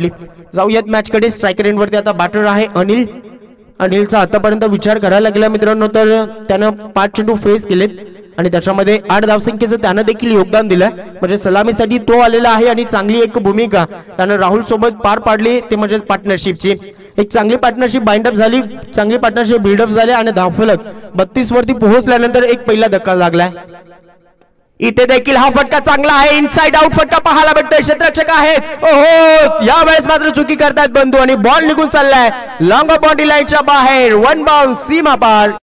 पडली। जाऊयात मॅच कडे, स्ट्रायकर एंड वरती आता बॅटर आहे अनिल। अनिलचा आतापर्यंत विचार करायला लागला मित्रांनो, तर त्यानं 5 चेंडू फेस केलेत आणि त्याच्यामध्ये 8 धावसंख्येचं त्यानं देखील योगदान दिलं, म्हणजे सलामीसाठी तो आलेला आहे आणि चांगली एक भूमिका त्यानं राहुल सोबत पार पाडली, ते म्हणजे पार्टनरशिपची एक चांगली पार्टनरशिप बाइंड अप झाली, चांगली पार्टनरशिप बिल्ड अप झाली आणि धावफलक 32 वरती पोहोचल्यानंतर एक पहिला धक्का लागला। इथे देखील हा फटका चांगला आहे, इनसाइड आउट फटका पाहायला भेटतोय, क्षेत्ररक्षक आहे ओहो, या वेळेस मात्र चुकी करतात बंधू आणि बॉल निघून चाललाय लॉंग बॉडी लाईनच्या बाहेर, वन बाउंड सीमा पार।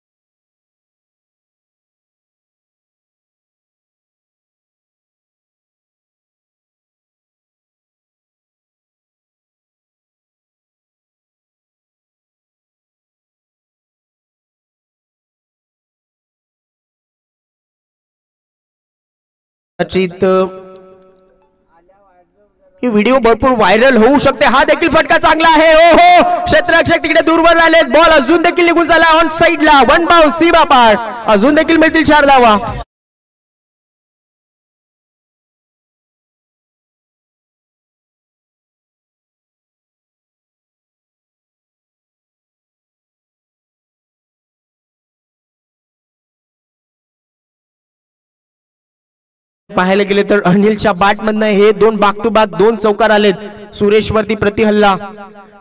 व्हिडिओ भरपूर व्हायरल होऊ शकते। हा देखील फटका चांगला आहे, ओहो क्षेत्ररक्षक तिकडे दूरवर आले, बॉल अजून देखील निघून झाला ऑन साइडला, वन बाउंड सीमा पार, अजून देखील मिळतील 4 धावा। पाहायला गेले तर अनिलच्या बॅटमधनं हे 2 बॅक टू बॅक 2 चौकार आलेत, सुरेश वरती प्रतिहल्ला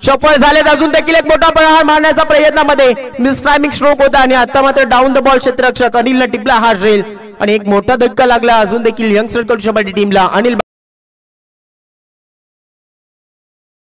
सफल झालेत, अजून देखील एक मोठा प्रहार मारण्याचा प्रयत्नामध्ये मिस टाइमिंग स्ट्रोक होता आणि आता मात्र डाऊन द बॉल क्षेत्ररक्षक अनिलला टिपला हा रेल आणि एक मोठा धक्का लागला, अजून देखील यंग सर्कलच्या टीमला अनिल